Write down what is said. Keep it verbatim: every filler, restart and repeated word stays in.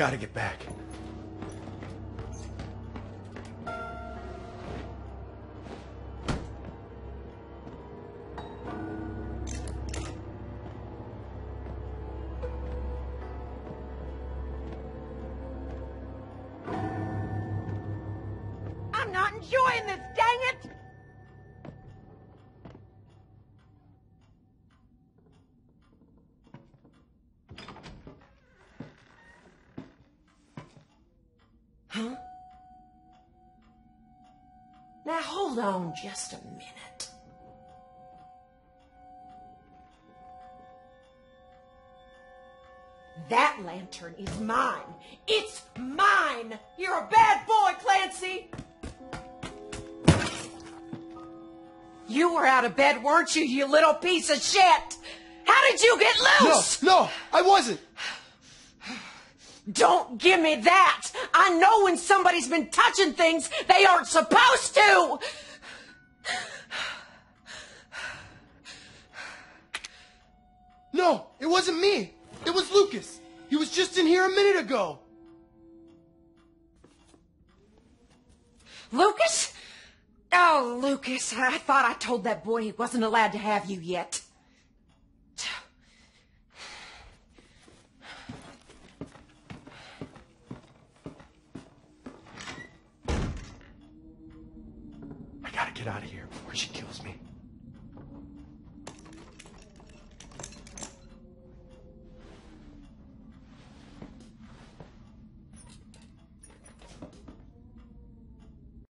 gotta get back. I'm not enjoying this, dang it! Huh? Now hold on just a minute. That lantern is mine. It's mine! You're a bad boy, Clancy! You were out of bed, weren't you, you little piece of shit? How did you get loose? No, no, I wasn't. Don't give me that. I know when somebody's been touching things they aren't supposed to. No, it wasn't me. It was Lucas. He was just in here a minute ago. Lucas? Oh, Lucas, I thought I told that boy he wasn't allowed to have you yet. I gotta get out of here before she kills me.